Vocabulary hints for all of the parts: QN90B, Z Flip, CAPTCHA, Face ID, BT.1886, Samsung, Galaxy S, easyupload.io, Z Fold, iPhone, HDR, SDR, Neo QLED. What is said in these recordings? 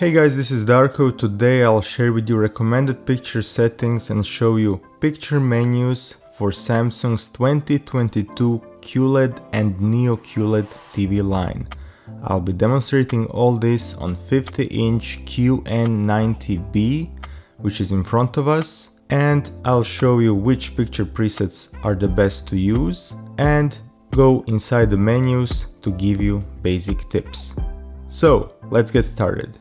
Hey guys, this is Darko. Today I'll share with you recommended picture settings and show you picture menus for Samsung's 2022 QLED and Neo QLED TV line. I'll be demonstrating all this on 50-inch QN90B, which is in front of us, and I'll show you which picture presets are the best to use and go inside the menus to give you basic tips. So let's get started.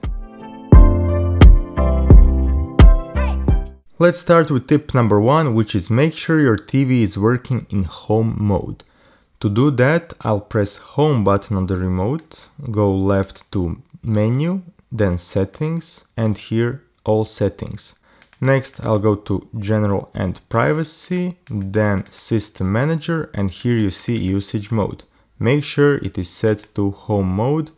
Let's start with tip number 1, which is make sure your TV is working in home mode. To do that, I'll press home button on the remote, go left to menu, then settings, and here all settings. Next, I'll go to general and privacy, then system manager, and here you see usage mode. Make sure it is set to home mode,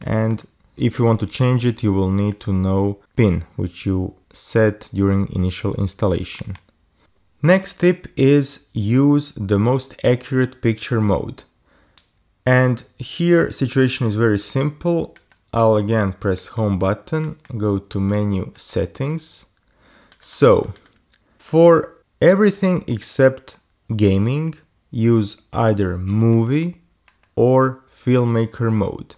and if you want to change it, you will need to know PIN, which you set during initial installation. Next tip is use the most accurate picture mode. And here situation is very simple. I'll again press home button, go to menu settings. So for everything except gaming, use either movie or filmmaker mode.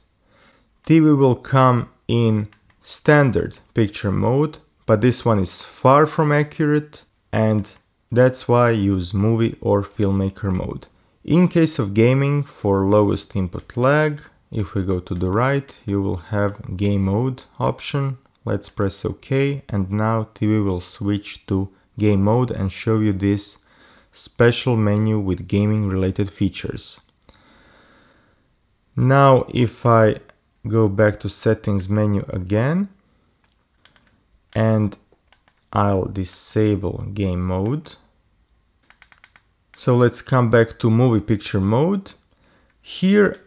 TV will come in standard picture mode, but this one is far from accurate, and that's why use movie or filmmaker mode. In case of gaming, for lowest input lag, if we go to the right, you will have game mode option. Let's press OK, and now TV will switch to game mode and show you this special menu with gaming related features. Now if I go back to settings menu again, and I'll disable game mode. So let's come back to movie picture mode. Here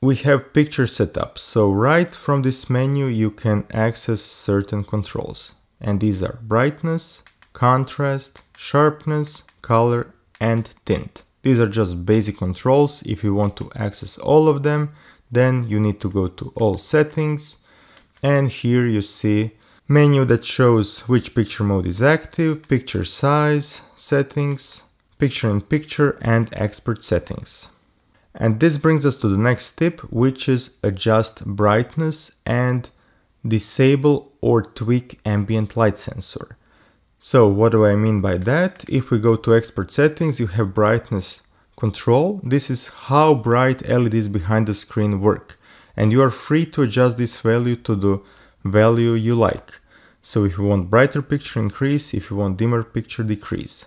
we have picture setup. So right from this menu you can access certain controls. And these are brightness, contrast, sharpness, color, and tint. These are just basic controls. If you want to access all of them, then you need to go to all settings. And here you see menu that shows which picture mode is active, picture size, settings, picture in picture, and expert settings. And this brings us to the next tip, which is adjust brightness and disable or tweak ambient light sensor. So what do I mean by that? If we go to expert settings, you have brightness control. This is how bright LEDs behind the screen work. And you are free to adjust this value to the value you like. So if you want brighter picture, increase. If you want dimmer picture, decrease.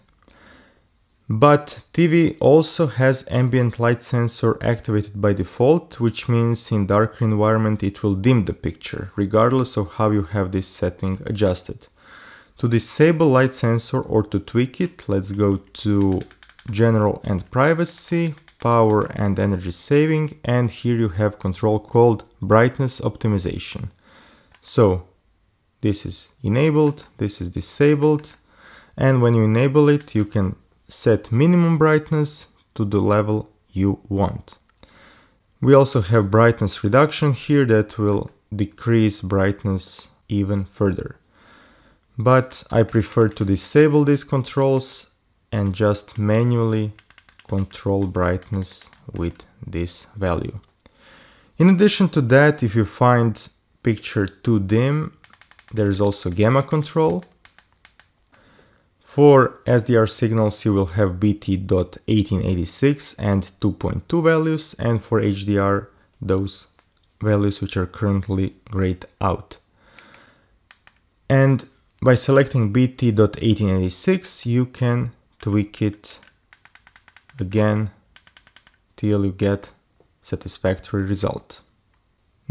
But TV also has ambient light sensor activated by default, which means in darker environment it will dim the picture, regardless of how you have this setting adjusted. To disable light sensor or to tweak it, let's go to general and privacy, power and energy saving, and here you have control called brightness optimization. So this is enabled, this is disabled, and when you enable it, you can set minimum brightness to the level you want. We also have brightness reduction here that will decrease brightness even further. But I prefer to disable these controls and just manually control brightness with this value. In addition to that, if you find picture too dim, there is also gamma control. For SDR signals you will have BT.1886 and 2.2 values, and for HDR those values which are currently grayed out. And by selecting BT.1886 you can tweak it again till you get satisfactory result.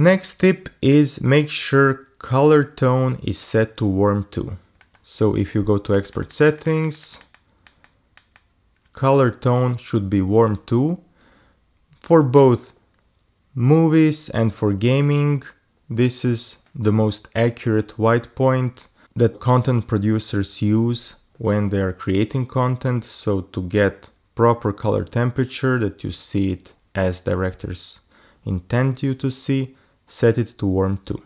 Next tip is make sure color tone is set to warm too. So if you go to expert settings, color tone should be warm too. For both movies and for gaming, this is the most accurate white point that content producers use when they are creating content. So to get proper color temperature that you see it as directors intend you to see, set it to warm too.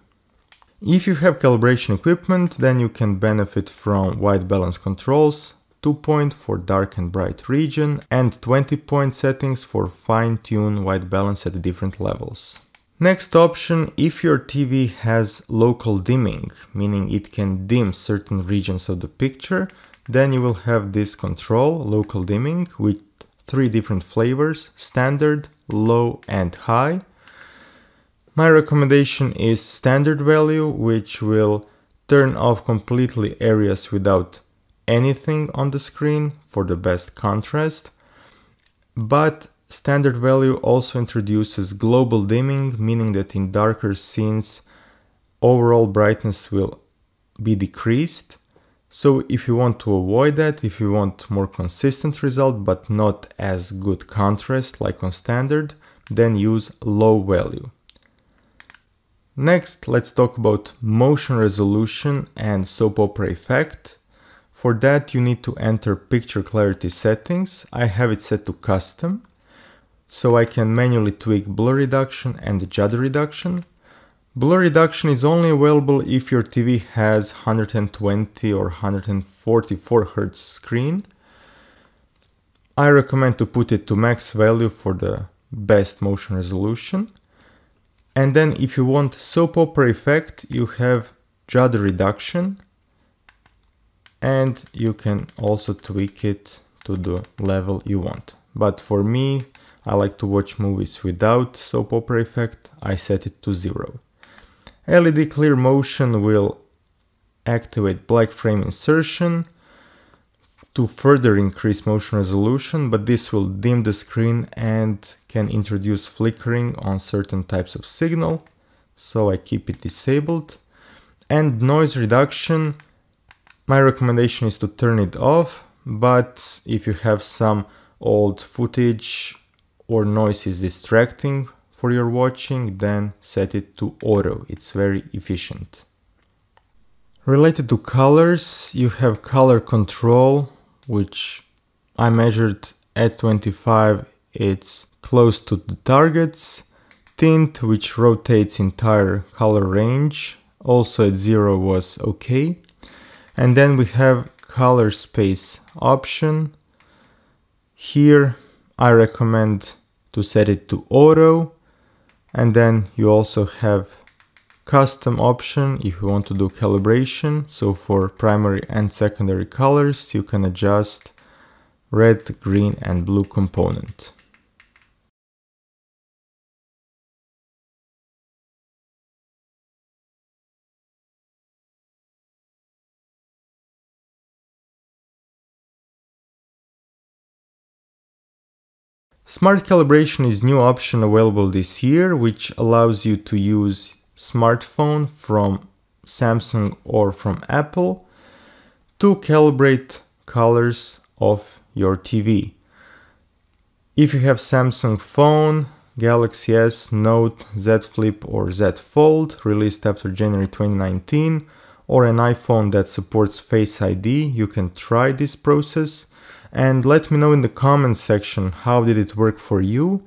If you have calibration equipment, then you can benefit from white balance controls, 2-point for dark and bright region, and 20-point settings for fine-tune white balance at different levels. Next option, if your TV has local dimming, meaning it can dim certain regions of the picture, then you will have this control, local dimming, with 3 different flavors, standard, low and high. My recommendation is standard value, which will turn off completely areas without anything on the screen for the best contrast. But standard value also introduces global dimming, meaning that in darker scenes, overall brightness will be decreased. So if you want to avoid that, if you want more consistent result, but not as good contrast like on standard, then use low value. Next, let's talk about motion resolution and soap opera effect. For that, you need to enter picture clarity settings. I have it set to custom, so I can manually tweak blur reduction and judder reduction. Blur reduction is only available if your TV has 120 or 144 Hz screen. I recommend to put it to max value for the best motion resolution. And then if you want soap opera effect, you have judder reduction, and you can also tweak it to the level you want. But for me, I like to watch movies without soap opera effect. I set it to 0. LED clear motion will activate black frame insertion to further increase motion resolution, but this will dim the screen and can introduce flickering on certain types of signal, so I keep it disabled. And noise reduction, my recommendation is to turn it off, but if you have some old footage or noise is distracting for your watching, then set it to auto. It's very efficient. Related to colors, you have color control, which I measured at 25, it's close to the targets. Tint, which rotates entire color range, also at 0 was okay. And then we have color space option. Here I recommend to set it to auto, and then you also have custom option if you want to do calibration. So for primary and secondary colors, you can adjust red, green and blue component. Smart calibration is new option available this year, which allows you to use smartphone from Samsung or from Apple to calibrate colors of your TV. If you have Samsung phone, Galaxy S, Note, Z Flip or Z Fold, released after January 2019, or an iPhone that supports Face ID, you can try this process. And let me know in the comments section, how did it work for you?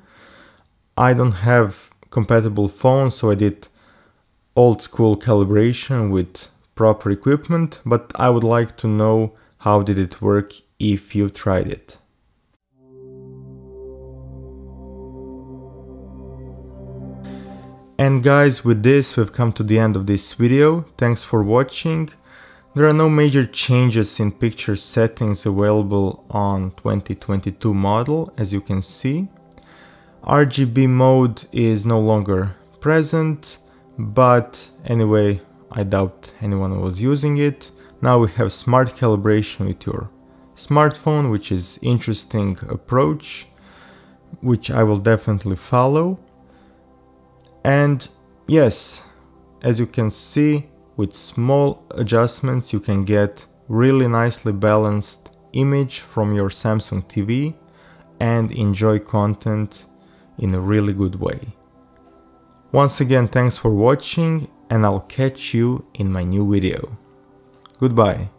I don't have compatible phone, so I did old school calibration with proper equipment, but I would like to know how did it work if you tried it. And guys, with this we've come to the end of this video. Thanks for watching. There are no major changes in picture settings available on 2022 model, as you can see. RGB mode is no longer present. But anyway, I doubt anyone was using it. Now we have smart calibration with your smartphone, which is interesting approach, which I will definitely follow. And yes, as you can see, with small adjustments, you can get really nicely balanced image from your Samsung TV and enjoy content in a really good way. Once again, thanks for watching, and I'll catch you in my new video. Goodbye.